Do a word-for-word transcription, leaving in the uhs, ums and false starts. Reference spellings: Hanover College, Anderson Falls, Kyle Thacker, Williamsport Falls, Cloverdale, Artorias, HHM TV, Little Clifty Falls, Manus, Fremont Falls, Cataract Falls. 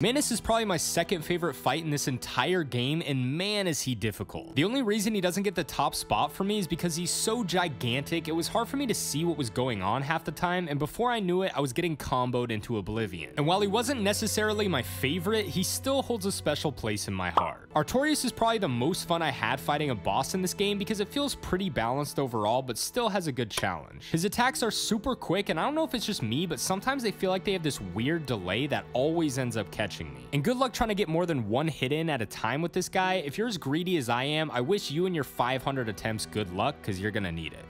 Manus is probably my second favorite fight in this entire game, and man is he difficult. The only reason he doesn't get the top spot for me is because he's so gigantic, it was hard for me to see what was going on half the time, and before I knew it, I was getting comboed into oblivion. And while he wasn't necessarily my favorite, he still holds a special place in my heart. Artorias is probably the most fun I had fighting a boss in this game because it feels pretty balanced overall, but still has a good challenge. His attacks are super quick, and I don't know if it's just me, but sometimes they feel like they have this weird delay that always ends up catching me. And good luck trying to get more than one hit in at a time with this guy. If you're as greedy as I am, I wish you and your five hundred attempts good luck, because you're gonna need it.